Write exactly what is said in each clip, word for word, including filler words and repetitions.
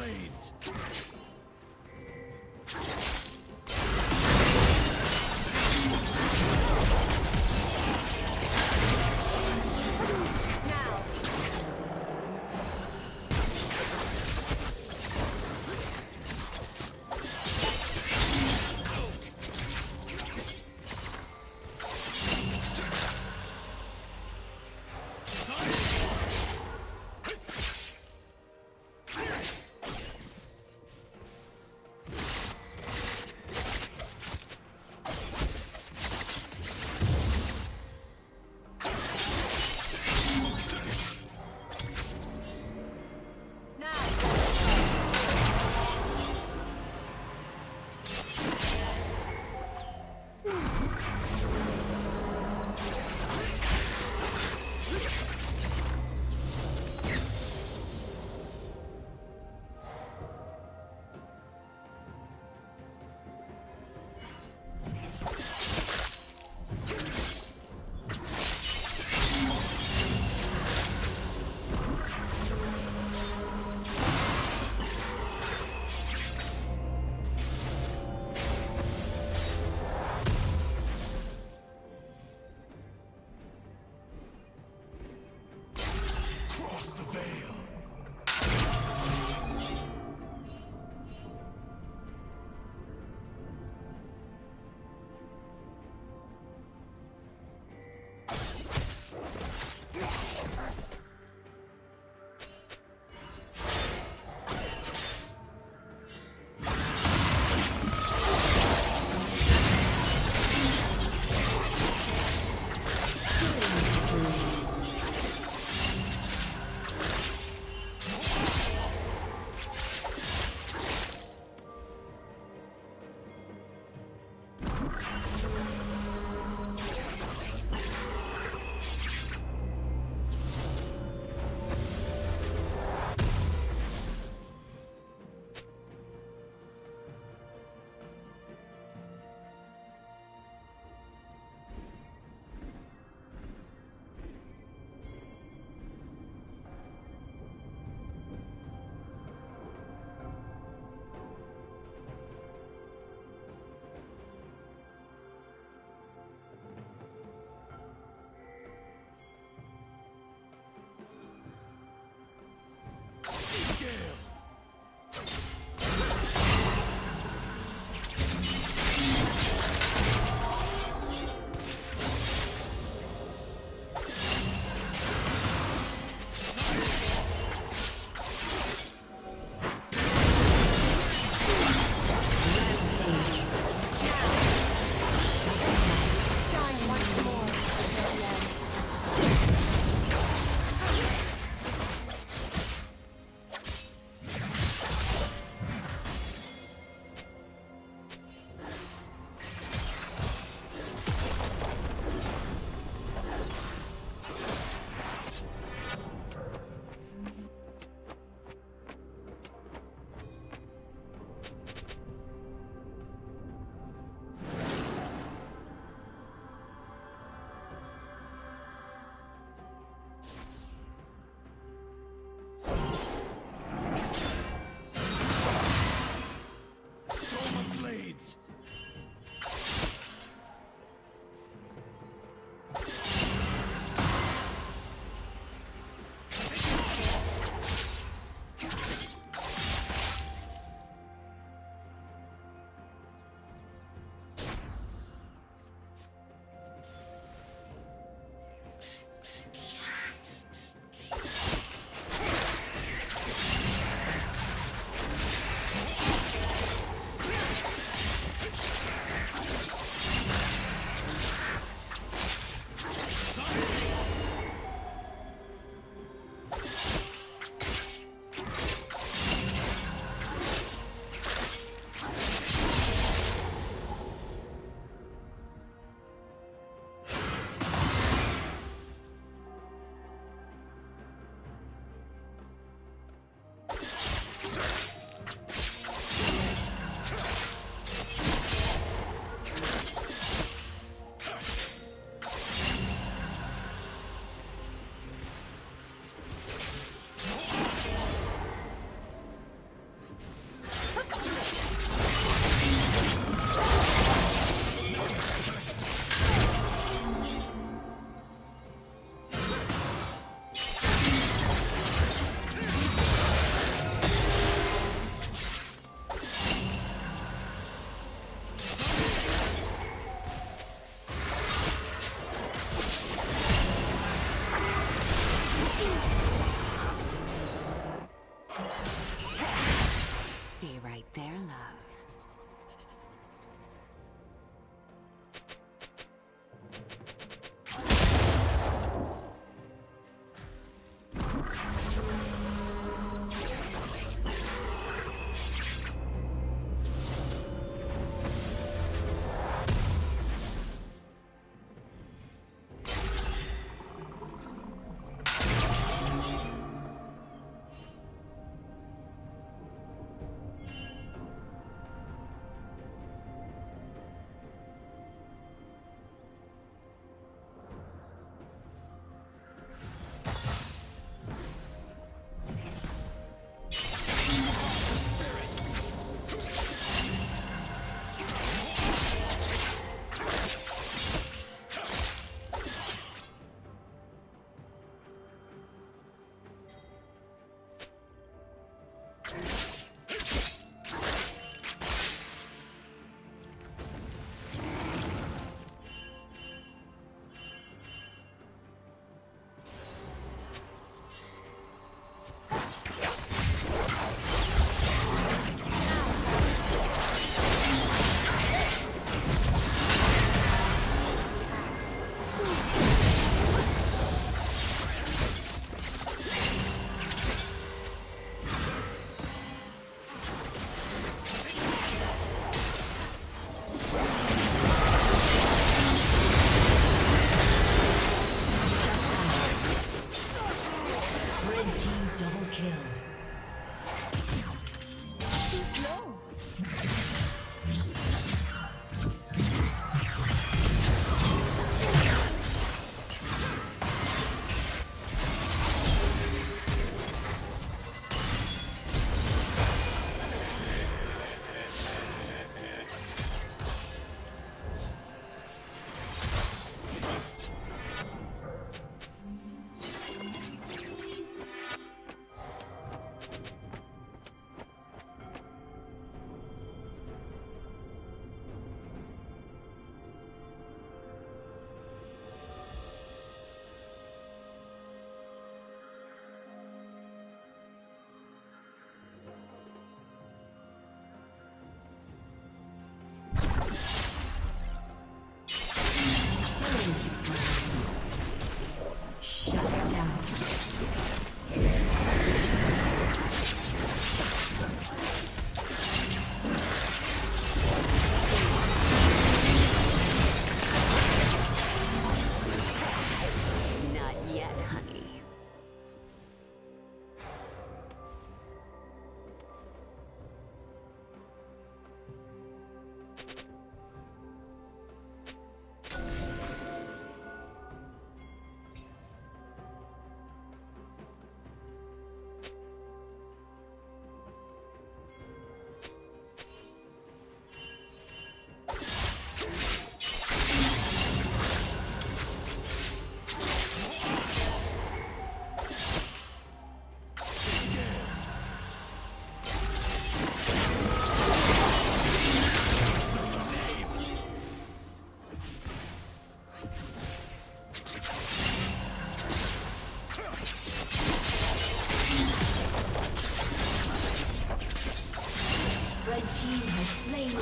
blades. fight their love.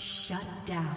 Shut down.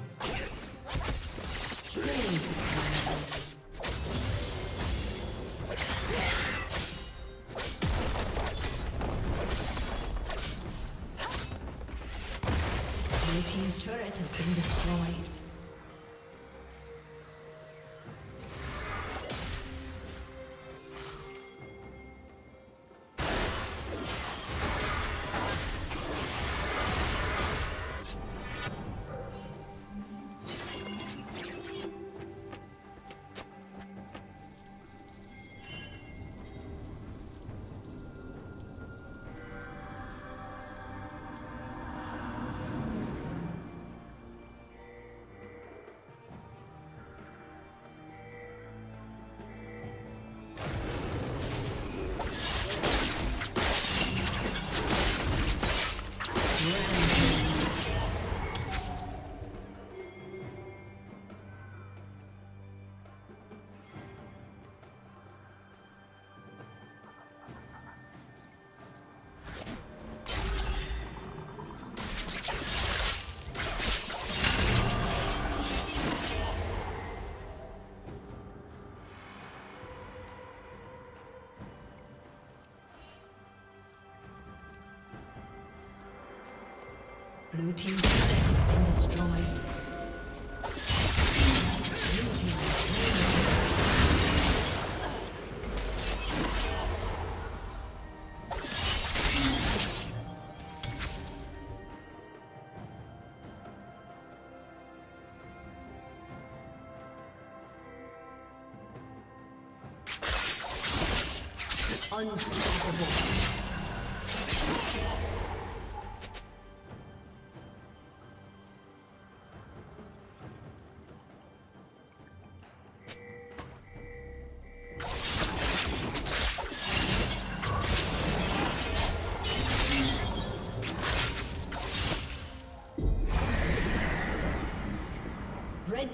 Please. Blue team's turret has been destroyed. Blue team's turret has been destroyed. Blue team has been Unstoppable. Red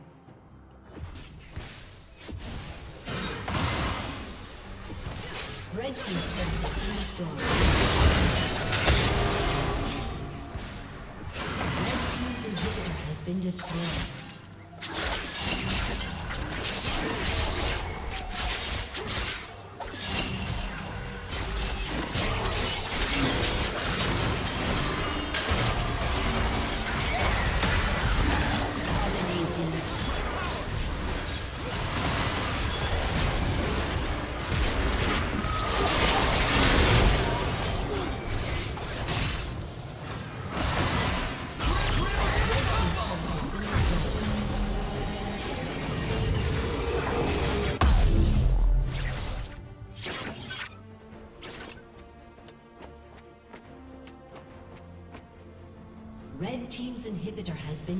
Red team's turret has been destroyed. Red team's inhibitor has been destroyed. Inhibitor has been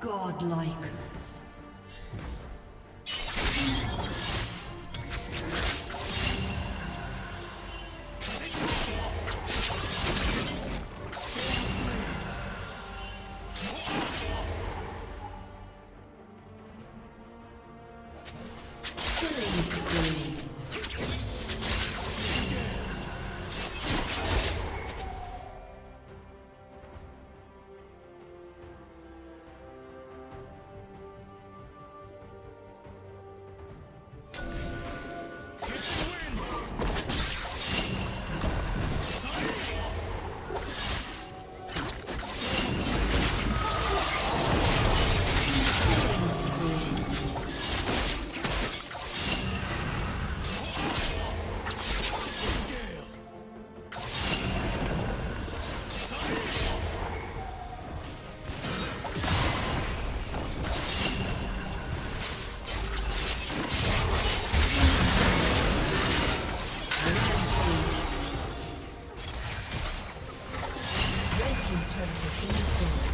Godlike. Red team's turret has been destroyed.